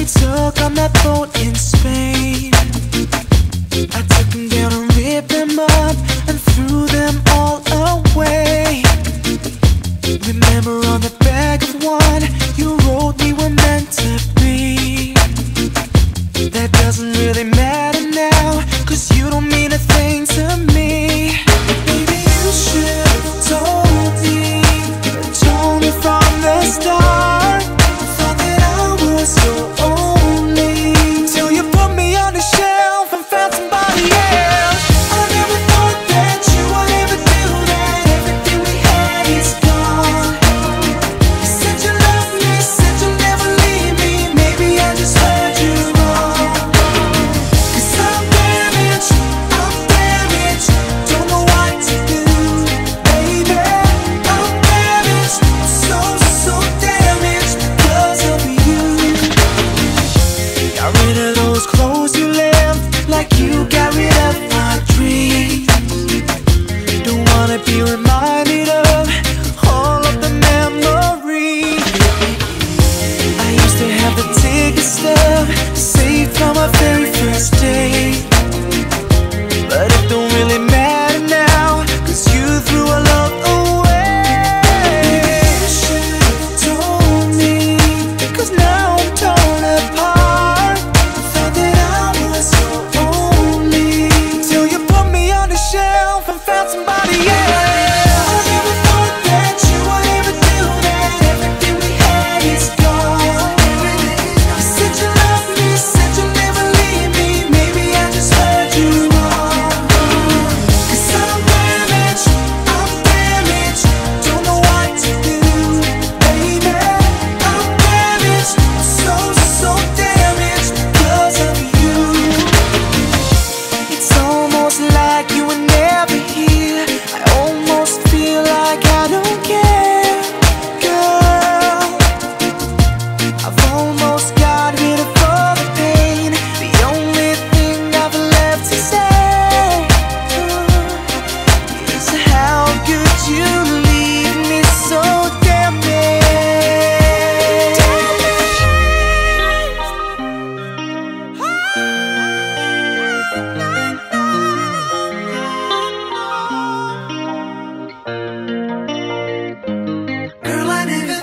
we took on that boat in Spain. I took them down and ripped them up and threw them all away. Remember on the back of one you wrote we were meant to be. That doesn't really matter now, cause you don't mean a thing to me. Maybe you should have told me from the start. I thought that I was your only, till you put me on the shelf and found somebody else. I never thought that you would ever do that. Everything we had is gone. You said you loved me, said you'll never leave me. Maybe I just heard you wrong. Cause I'm damaged, I'm damaged. Don't know what to do, baby. I'm damaged, I'm so damaged because of you. Got rid of those clothes you left, like you got rid of my dreams. Don't wanna be reminded of all of the memories. I used to have the ticket stub saved from our very first date, but it don't really matter now, cause you threw our love away. You should have told me, cause now I'm torn apart. I thought that I was your only, till you put me on the shelf and found somebody else. I never thought that you would ever do that. Everything we had is gone. You said you loved me, said you'll never leave me. Maybe I just heard you wrong. Cause I'm damaged, don't know what to do, baby. I'm damaged, I'm so damaged because of you. It's almost like you were never here. I almost feel like I don't care, girl. I've almost got rid of all the pain. The only thing I've left to say is how could you leave me so damaged? Girl, I never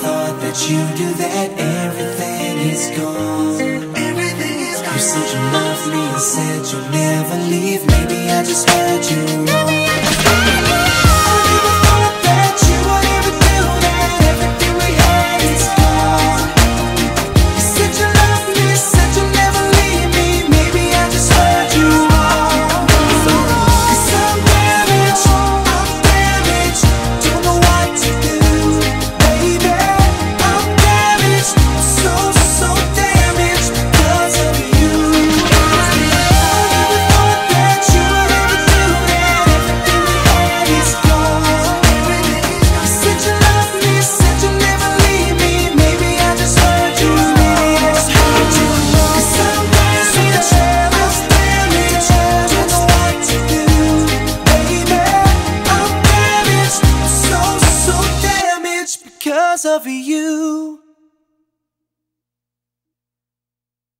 thought that you'd do that. Everything is gone. You said you loved me and said you'll never leave. Maybe I just heard you wrong.